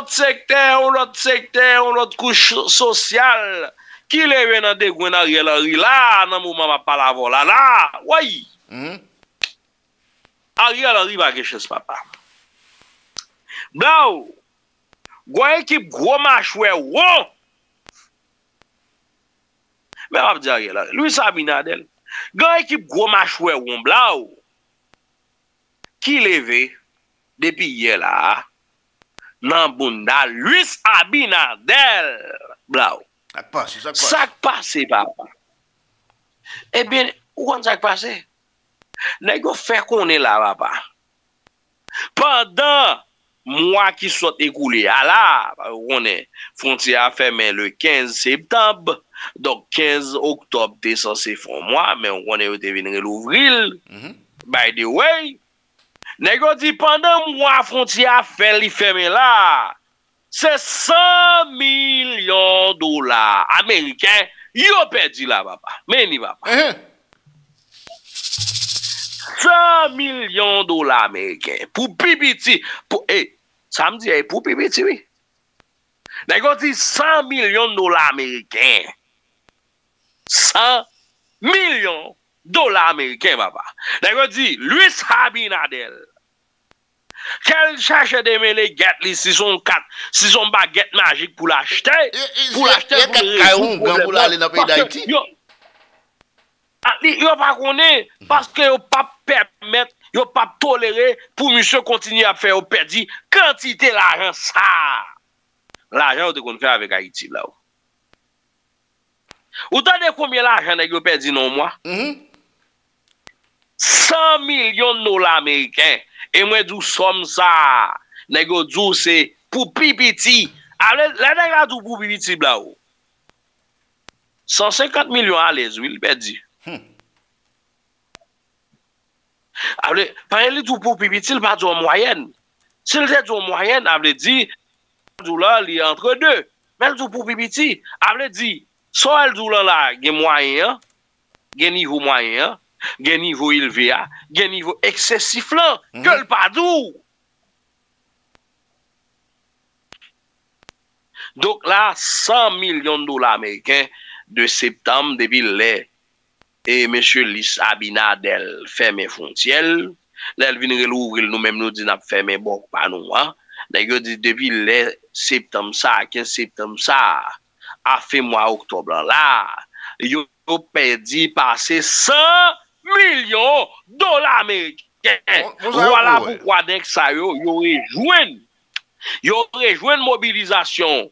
autre secteur, ou l'autre secteur, ou l'autre couche sociale qui lève dans des gouins Ariel Henry là, dans le moment où je parle là, là, oui. Ariel Henry va quelque chose, papa. Blau, gouin équipe gros machoué, wow. Mais je vais dire Ariel Henry, Luis Abinader, gouin équipe gros machoué, wow, blau, qui lève depuis hier là, nan bunda Luis Abinader blau ça passe papa et bien où on ça passe n'ego faire qu'on est là papa pendant mois qui sont écoulés à là on est frontière fermée le 15 septembre donc 15 octobre c'est censé faire mois mais on est devenu l'ouvrir by the way. Nègre dit pendant moi frontière fait fermé là, c'est 100 millions $ américains, ils ont perdu là, papa. Mais il va pas. 100 millions $ américains pour pipiti, pour ça me dit pour pipiti oui. Nègre dit 100 millions $ américains. 100 millions $ américains, papa. Nègre dit Luis Abinader qu'elle cherche des mêlées, si son 4, si son baguette magique pour l'acheter, pour l'acheter, pour aller dans le pays d'Haïti. Ils ne pas connaître parce qu'ils ne peuvent pas permettre, ils ne peuvent pas tolérer pour monsieur continuer à faire perdre quantité d'argent. Ça, l'argent qu'on fait avec Haïti là. Vous savez combien d'argent ils ont perdu non moi? 100 millions $ américains. Et moi, d'où sommes ça? Nego d'où c'est pour pipiti. Alors, la nègre d'où pour pipiti, blao. 150 millions à l'aise, oui, il perdu. Alors, par exemple, d'où pour pipiti, il pas d'où en moyenne. S'il est d'où en moyenne, il veut dire, d'où là, il est entre deux. Mais d'où pour pipiti, il veut dire, soit elle d'où là, il y a moyen, il y a niveau moyen. Gen niveau élevé, gen niveau excessif là, que le padou. Donc là, 100 millions $ américains de septembre depuis les et monsieur Luis Abinader ferme frontières, là il vient rouvrir nous-mêmes nous dit n'a fermer bon pas nous hein. D'ailleurs depuis les septembre ça, 15 septembre ça, a fait mois octobre là, yo perdu passer 100 millions $ américains. Voilà pourquoi dès que ça yo rejoint mobilisation.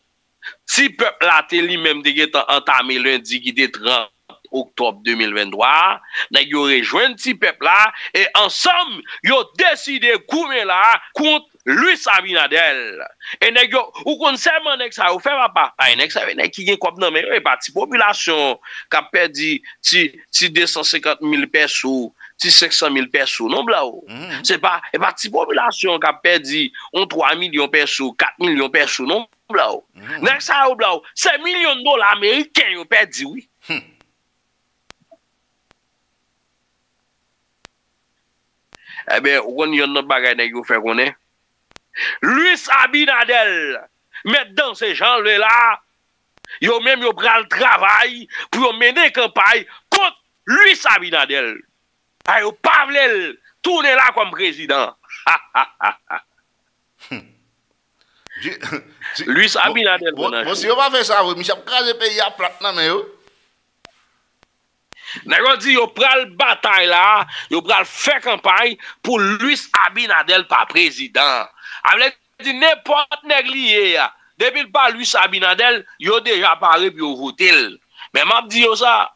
Si peuple la télé même entamé lundi qui était 30 octobre 2023, yo rejoint petit peuple là et ensemble yo décidé couper là contre Luis Abinader. Et nègyo ou concernant nèg ça ou fait papa, nèg ça nèg qui gen kòp nan men et parti population qui perdi ti 250 000 pesos, ti 500 000 pesos non blao. C'est pas et parti population qui perdi on 3 millions pesos, 4 millions pesos non blao. Nèg ça ou blao, c'est $millions américains yo perdi oui. Eh ben on y a bagay nèg yo fait connait. Luis Abinader, mais dans ces gens-là, yo même yo pral travail pour mener campagne contre Luis Abinader. Ay yo pa vle tourner là comme président. Luis Abinader. Bon si yo pa fait ça, mi chap krasé pays a plate nan yo. Nèg di yo pral bataille là, yo pral faire campagne pour Luis Abinader pas président. Avec n'importe néglié, depuis le pas Luis Abinader, il a déjà parlé puis il a voté. Mais m'a dit ça,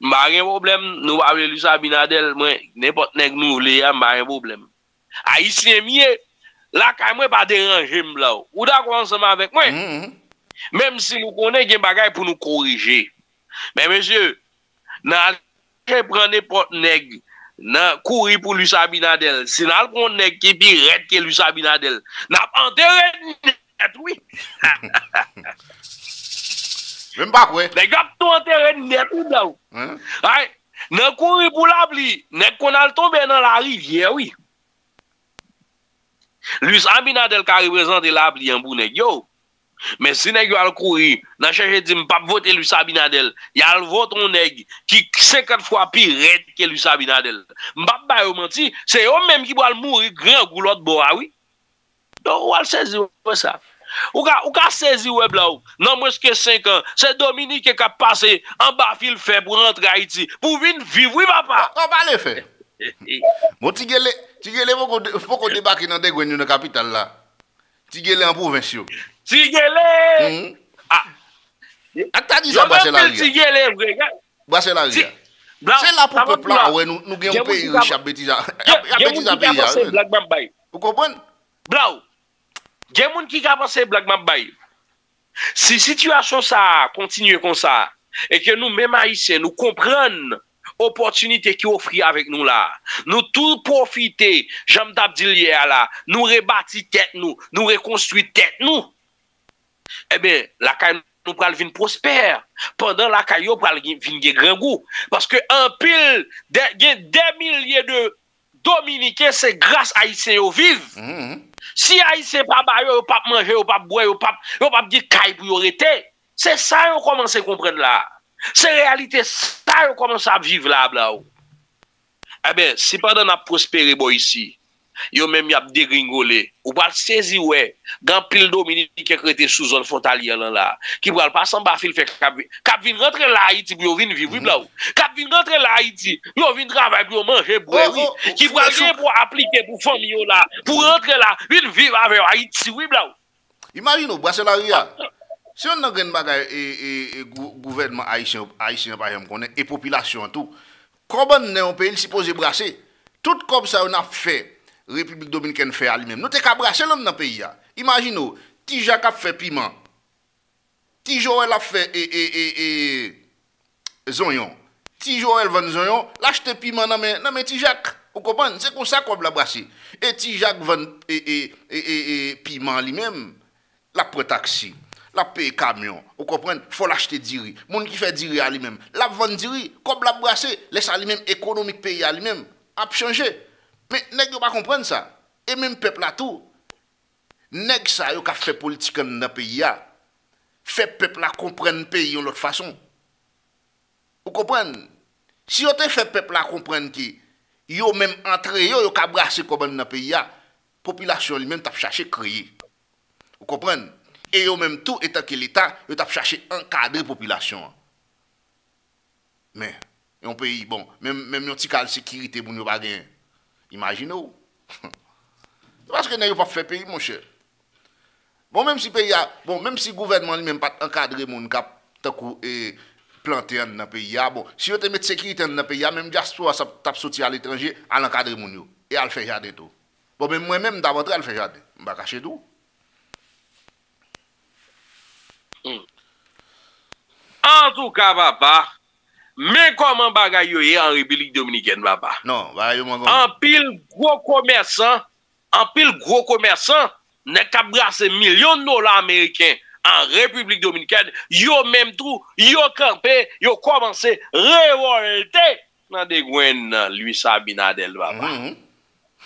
m'a rien problème, nous parler Luis Abinader, n'importe nèg nous voulé, m'a rien problème. Haïtien mieux, là quand moi pas déranger là. Ou d'accord ensemble avec moi. Même si nous connaît des bagages pour nous corriger. Mais monsieur, n'a prend n'importe nèg nan kouri pour Luis Abinader si nan kon nèg ki pi red ke Luis Abinader n'a enterré net oui même pas quoi les gars tout enterré net ou là ay nan kouri pour la bli nèg kon al tomber dans la rivière oui Luis Abinader qui représente la bli en bounek yo. Mais si nèg yo al kouri, nan cherche di m pa voter Luis Abinader, y al vote on nèg qui 50 fois pire que Luis Abinader. M pa ba yo menti, c'est eux même qui pral mourir grand goût l'autre bo a oui. Donc ou al saisi ça. Ou ka saisi web là ou non moins que 5 ans, c'est Dominique qui a passé en bas fil fait pour rentrer à Haïti, pour venir vivre oui papa. On va le faire. Mon tigele faut qu'on débarque dans des gouines de capitale là. Tigele en province yo. Tigele. Ah. T'as dit ça c'est la rivière. C'est là pour peuple là ouais nous gagne pays riche à bêtise. À pays. Vous comprenez? Blau. J'ai moun qui a pensé blague m'a bail. Si situation ça continue comme ça et que nous même haïtiens nous comprendre opportunité qui offrit avec nous là. Nous tout profiter, j'aime d'abdil hier là, nous rebâtir tête nous, nous reconstruire tête nous. Eh bien, la caille nous pral vin prospère. Pendant la caille yo pral vin gen grand goût parce que en pile des milliers de Dominicains c'est grâce haïtien yo vivent. Si haïtien pas ba yo pas manger, yo pas boire, yo pas dire caille pour yo rete. C'est ça on commence à comprendre là. C'est réalité ça comment ça vivre là blao. Eh ben si pendant n'a prospéré boy ici, yo même y a dégringolé, ou pas saisir ouais, grand pile Dominique qui était sous zone frontalière là qui va pas s'en bafil fait cap vinn rentrer là Haïti pour venir vivre blao. Cap vinn rentrer là Haïti, yo vinn travailler pour manger boire oui, qui va rien pour appliquer pour famille là, pour rentrer là, vinn vivre avec Haïti oui blao. Imagine au Brasselaria. Si on a un bagage et gouvernement haïtien par exemple et population tout comment on pays supposé brasser tout comme ça on a fait République dominicaine fait à lui-même nous t'es qu'à brasser l'homme dans pays là imaginez Tijac a fait piment Tijoel a fait et zoyon Tijoel vend zoyon l'acheter piment non mais Tijac vous comprenez c'est comme ça qu'on l'a brasser et Tijac vend et piment lui-même la prend taxi la paye camion, vous comprenez, faut l'acheter diri. Moun qui fait diri à lui-même, la vendre diri, comme la brasser, laisse à lui-même économique pays à lui-même, a changé. Mais nèg yo pas comprendre ça. Et même peuple là tout. Nèg ça yo ka fait politique dans pays a. Fait peuple là comprendre pays de l'autre façon. Vous comprenez? Si on te fait peuple là comprendre qui yo même entre yo ka brasser comme dans pays a, population lui-même t'a chercher créer. Vous comprenez? Et au même tout, étant que l'État, il a cherché à encadrer la population. Mais, un pays, bon, même un petit cas de sécurité, pour nous pas gagner. Imaginez-vous. Parce que nous pas fait pays, mon cher. Bon, même si pays a, bon, même si le gouvernement lui même pas encadré mon cap, et planté dans le pays, bon, si vous mettez de sécurité dans le pays, même diaspora, ça tape sorti à l'étranger, à l'encadrer mon yo. Et à le faire jardin tout. Bon, même moi-même, d'abord, à le faire jardin. Je ne vais pas cacher tout. En tout cas, papa, mais comment bagay yo en République Dominicaine, papa? Non, en pile gros commerçant, n'a qu'à brasser millions de dollars américains en République Dominicaine, yo même tout, yo campé, yo commencé révolter dans des gouines, Luis Abinader, papa.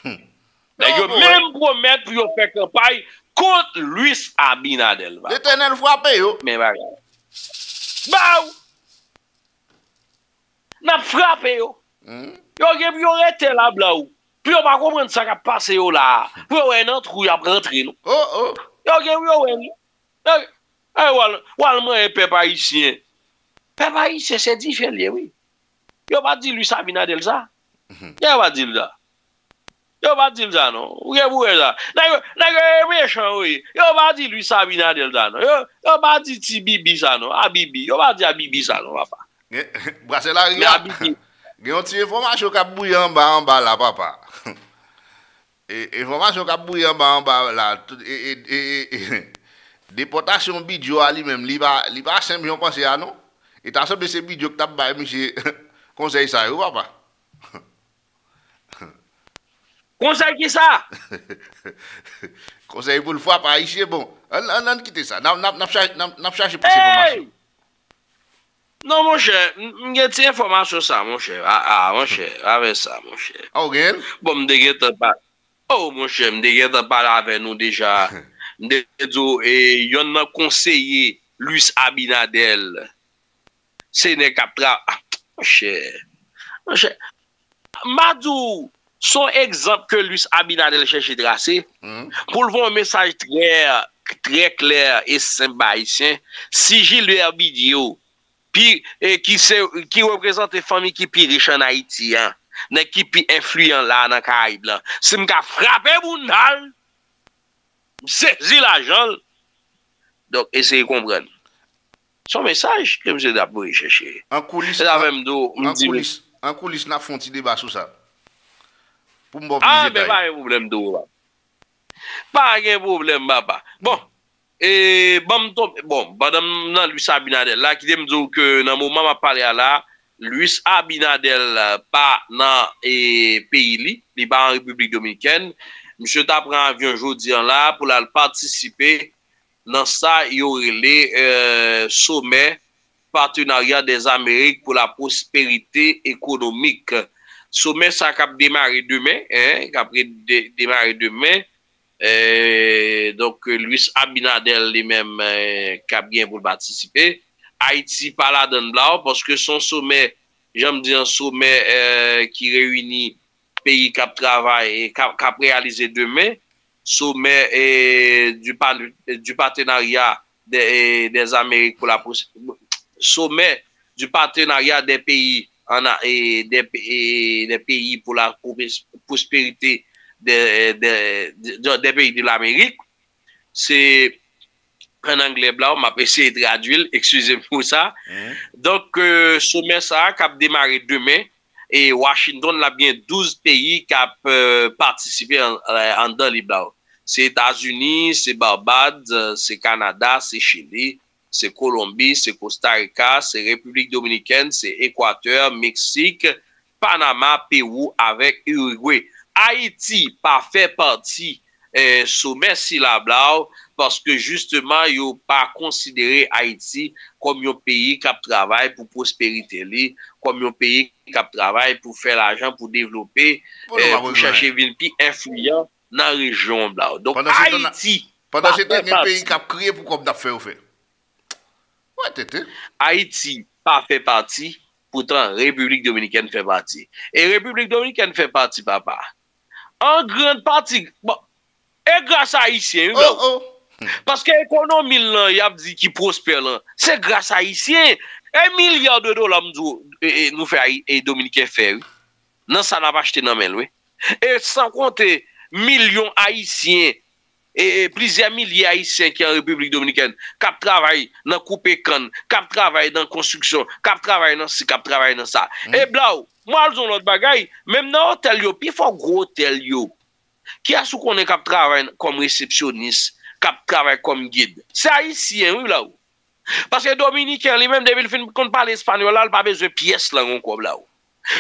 Yo même promettre pour yo faire campagne contre Luis Abinader. L'éternel frappe yo. Mais bagay. Bah, n'a frappé yo. Yo gen yo rete la bla ou. Puis on va comprendre ça qui passe yo là. Puis on entre ou y a rentré nous. Oh. Yo gen yo. Ay wal man peuple haïtien. Peuple haïtien c'est différent oui. Yo pas dit Luis Abinader ça. Yo pas dit ça. Yo pas dit ça non. Ou gen vous ça. Nèg méchant oui. Yo pas dit Luis Abinader ça non. Yo pas dit ti bibi ça non. Abibi, yo pas dit abibi ça non papa. Brasse la rivière. Abibi. Gen ti information ka bouille en bas là papa. Et information ka bouille en bas là et déportation bidjo à lui-même, li ba simple on pense à non. Et t'as semblé ces bidjo que t'as ba monsieur conseil ça yo papa. Conseil qui ça? Conseil pour le fois par ici, bon. On a quitté ça. On a cherché pour ces informations. Non, mon cher. Il y a des informations, ça, mon cher. Avec ça, mon cher. Ok. Bon, je ne sais pas. Oh, mon cher, je me parlé avec nous déjà. Je me conseiller Luis Abinader. C'est un capra. Mon cher. Mon cher. Madou, son exemple que Luis Abinader cherche à tracer, pour voir un message très clair et simple haïtien, si j'ai le RBDO, qui représente les familles qui sont plus riches en Haïti, hein, qui plus influent là dans le Caraïbe, si je frappe mon âme, je saisis l'argent. Donc, essayez de comprendre. Son message que je vais chercher. En coulisses, nous avons fait un débat sur ça. Ah, mais pas de problème. Pas de problème, papa. Bon. Et bon, madame Luis Abinader, là, qui me dit que dans le moment où je parle là, Luis Abinader pas dans le pays, il n'est pas en République dominicaine. Monsieur t'apprend avion aujourd'hui là pour participer dans ça, il y aurait les sommets partenariat des Amériques pour la prospérité économique. Sommet ça qui a démarré demain, hein, qui a démarré demain. Donc, Luis Abinader lui-même qui a bien pour participer. Haïti par là dans là parce que son sommet, j'aime dire un sommet qui réunit pays qui travaillent et qui a réalisé demain, sommet du partenariat des Amériques pour la sommet du partenariat des pays des pays pour la prospérité des pays de l'Amérique. C'est en anglais blanc, on m'a essayé de traduire, excusez-moi pour ça. Donc, sommet ça qui a démarré demain et Washington a bien 12 pays qui ont participé en dans les blancs. C'est États-Unis, c'est Barbade, c'est Canada, c'est Chili, c'est Colombie, c'est Costa Rica, c'est République dominicaine, c'est Équateur, Mexique, Panama, Pérou avec Uruguay. Haïti pas fait partie sommet si la blau parce que justement ils n'ont pas considéré Haïti comme un pays qui travaille pour prospérité, comme un pays qui travaille pour faire l'argent, pour développer, pour chercher une vie influente dans la région blau. Donc Haïti, pendant que c'est un pays qui a créé pour comme d'affaires fait. Haïti pas fait partie, pourtant République dominicaine fait partie. Et République dominicaine fait partie, papa. En grande partie, bon, et grâce à Haïtiens. Parce que l'économie, il y a dit qui prospère, c'est grâce à Haïtiens. 1 milliard de dollars nous fait et Dominicains fait. Non, ça n'a pas acheté dans le oui. Et sans compter millions Haïtiens. Et plusieurs milliers d'Haïtiens qui sont en République dominicaine, qui travaillent dans couper canne, qui travaillent dans la construction, qui travaillent dans ci, qui travaillent dans ça. Et blau, moi, ils ont l'autre bagaille, même dans l'hôtel, il faut un gros hôtel. Qui a ce qu'on est qui travaille comme réceptionniste, qui travaille comme guide? C'est haïtien, oui, blau. Parce que Dominicain, lui-même, depuis le film, quand on parle espagnol, il n'a pas besoin de pièces là encore, blau.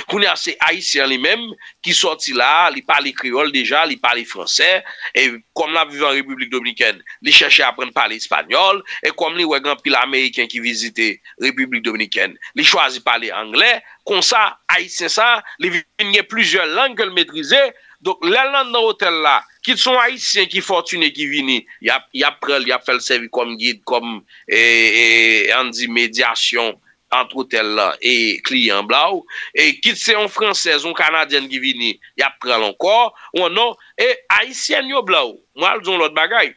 Qu'on a ces haïtiens lui-même qui sorti là, ils parlent créole déjà, ils parlent français, et comme la vivant en République dominicaine, ils cherchaient à apprendre à parler espagnol, et comme les wagons pile américains qui visitaient République dominicaine, ils choisissent parler anglais, comme ça, haïtien ça, ils viennent plusieurs langues qu'ils maîtrisent, donc les langues dans l'hôtel là, qui sont haïtiens qui fortunés qui viennent, ils fait le service comme guide, comme on dit médiation, entre hôtel et client blau, et quitte c'est en française, en canadienne qui vini, y a pris encore, ou non, et haïtien yo blau, moi ils ont l'autre bagaille.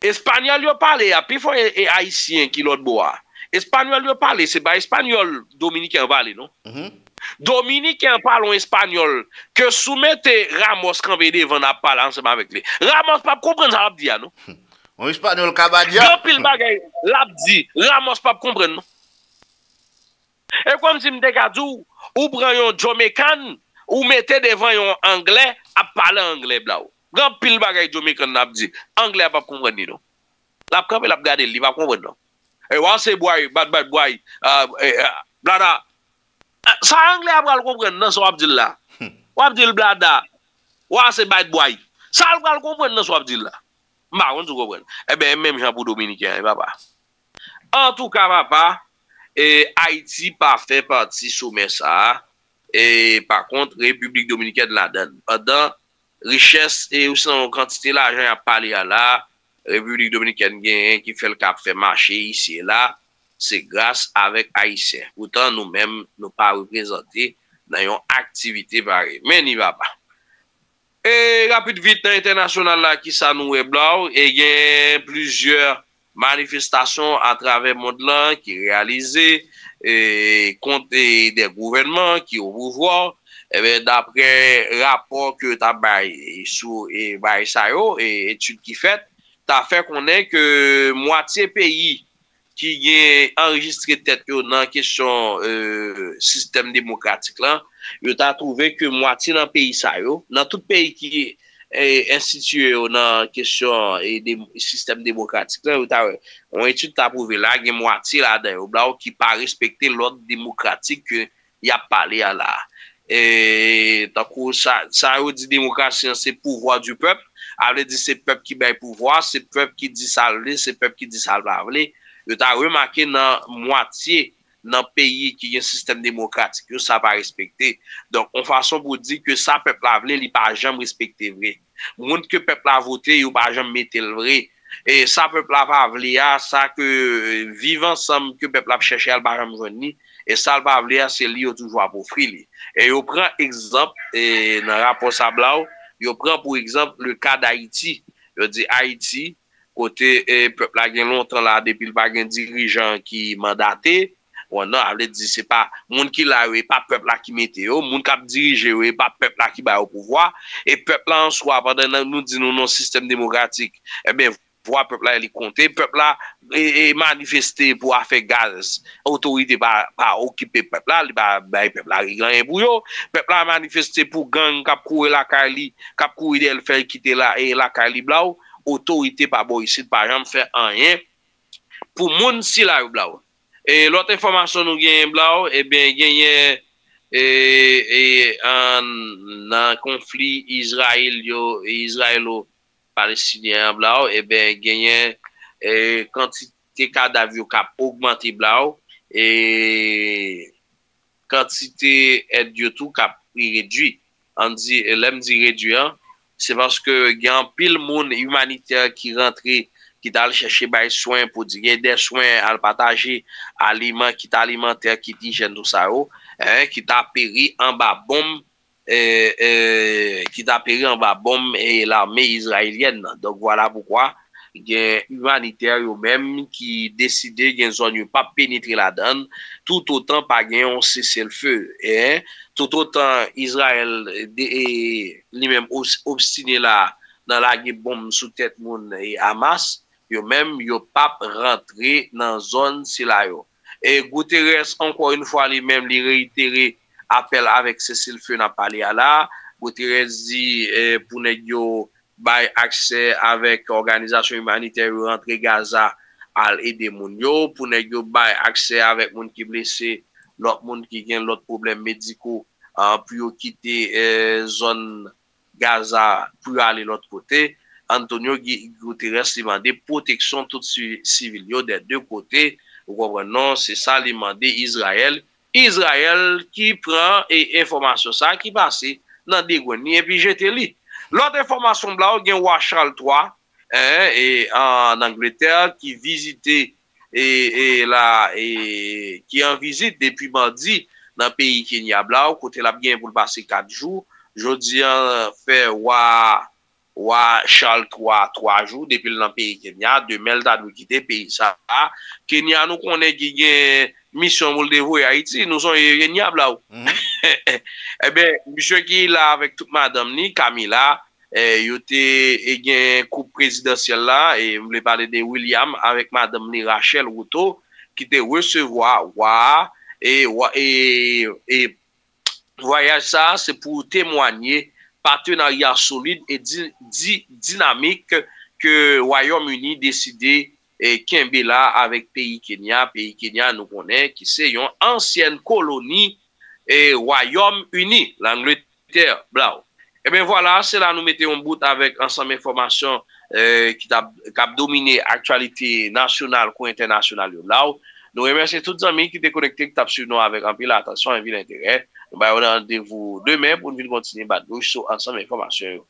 Espagnol yo parle, a puis et haïtien qui l'autre bois. Espagnol yo parle, c'est pas espagnol dominicain parle, non? Dominicain parle en espagnol, que soumettez Ramos quand devant à parler ensemble avec lui. Ramos pas comprendre ça l'abdi, non? En espagnol cabadia. Grand pile bagaille, l'abdi, Ramos pas comprendre, non? Et comme si m'dekadou, ou prenez un Jamaïcain, ou mettez devant un anglais, à parler anglais blau. Grand pile bagay Jamaïcain n'a dit, anglais pas comprendre non. La camper la garder, il va comprendre non. Et wa c'est boy, bad boy, blada. Ça anglais va comprendre non, ça dit là. Wa dit blada. Wa c'est bad boy. Ça va comprendre non, ça dit là. Ma on comprendre. Eh ben même Jean pour dominicain, papa. En tout cas, papa, et Haïti pas fait partie sommet ça. Et par contre, République dominicaine la donne. Pendant richesse et aussi en quantité l'argent à parler à la République dominicaine qui fait le cap fait marcher ici et là, c'est grâce avec Haïtien. Pourtant, nous-mêmes, nous pas représentés dans une activité pareille. Mais n'y va pas. Et rapide vite international là qui ça nous est blanc et il y a plusieurs manifestations à travers le monde là qui réalisées contre des gouvernements qui au pouvoir. Eh bien, d'après rapport que tu as baillé sur Baïsayo et études qui fait, tu as fait qu'on est que moitié pays qui a enregistré tête dans la question système démocratique là, tu as trouvé que moitié dans le pays Sayo, dans tout pays qui est institué dans la question système démocratique là, on étude t'a prouvé là, il y a moitié là-dedans qui pas respecté l'ordre démocratique que y a parlé à la. Et ça veut dire démocratie, c'est pouvoir du peuple. Avec dit c'est peuple qui baille pouvoir, c'est peuple qui dit salé, c'est peuple qui dit salé. Tu as remarqué dans moitié dans pays qui a un système démocratique, ça pas respecté. Donc en façon pour dire que ça peuple a voulu, il pas jamais respecté vrai. Monde que peuple a voté, il pas jamais mettre le vrai. Et ça peuple a pas voulu, ça que vivre ensemble que peuple a cherché à pas jamais venir. Et ça, c'est lié toujours pour Frili. Et on prend exemple, et dans le rapport Sablao, on prend pour exemple le cas d'Haïti. On dit Haïti, côté peuple a longtemps là, depuis le bagage dirigeant qui mandaté, on a dit c'est pas monde qui l'a eu, pas peuple là qui mette, monde qui a dirigé, pas peuple là qui va au pouvoir, et peuple en soi, pendant nous dit nous non système démocratique, eh bien, voir peuple là il compte peuple là et manifester pour faire gaz autorité pas occuper peuple là il ba peuple là rien pour yo peuple là manifester pour gang cap courir la Cali cap courir d'elle faire quitter là et la Cali blau autorité pas bon ici par exemple faire rien pour monde si là blau et l'autre information nous gagne blau et bien gagne et un conflit israélo Palestinien blau et ben gagné quantité cadavre cap augmenté blau et quantité aide du tout cap réduit on dit l'aime dit réduire c'est parce que il y a un pile monde humanitaire qui rentrait qui d'aller chercher des soins pour dire des soins à partager aliments qui alimentaire qui hygiène tout ça qui t'a péri en bas bombe qui t'a péri en bas bombe et l'armée israélienne. Donc voilà pourquoi il y a humanitaire eux-mêmes qui décidaient qu'ils ne pas pénétrer la donne, tout autant pas gagner un cessez-le-feu. Et tout autant Israël lui-même obstiné là dans la bombe sous tête moun et Hamas, eux-mêmes ils pas rentré dans zone si là. Et Guterres encore une fois lui-même lui réitéré appel avec Cécile Feu n'a parlé à la, Guterres dit pour nous bay accès avec organisation humanitaire rentré Gaza à aider moun yo, pour nous bay accès avec moun qui blessé, l'autre moun qui gen l'autre problème médicaux pour quitter zone Gaza pour aller l'autre côté. Antonio Guterres demandé protection tout civil yo des deux côtés. Vous comprenez non, c'est ça demandé Israël. Israël qui prend et information ça qui passe dans des greniers et puis jette li. L'autre information là, il y a Charles 3 et en Angleterre qui visitait et là et qui en visite depuis mardi dans le pays Kenya là côté là bien pour passer 4 jours. Jodi en fait wa Charles 3 3 jours depuis dans le pays Kenya, demain là nous quitter pays ça. Kenya nous connaît qui gagne mission pour le dévouer Haïti, nous sommes ignables là. Eh bien, monsieur qui là avec toute madame ni Camilla, il était un couple présidentiel là, et vous voulez parler de William avec madame ni Rachel Routo, qui te recevoir, et voyage ça, c'est pour témoigner partenariat solide et dynamique que Royaume-Uni décidait et Kembela avec pays Kenya nous connaît qui c'est une ancienne colonie et Royaume-Uni l'Angleterre blau. Et bien voilà, c'est là nous mettons en bout avec ensemble information qui a dominé actualité nationale ou internationale blau. Nous remercions tous les amis qui étaient connectés qui tapent sur nous avec un peu l'attention et l'intérêt. Nous rendez-vous demain pour nous continuer à battre sur ensemble information.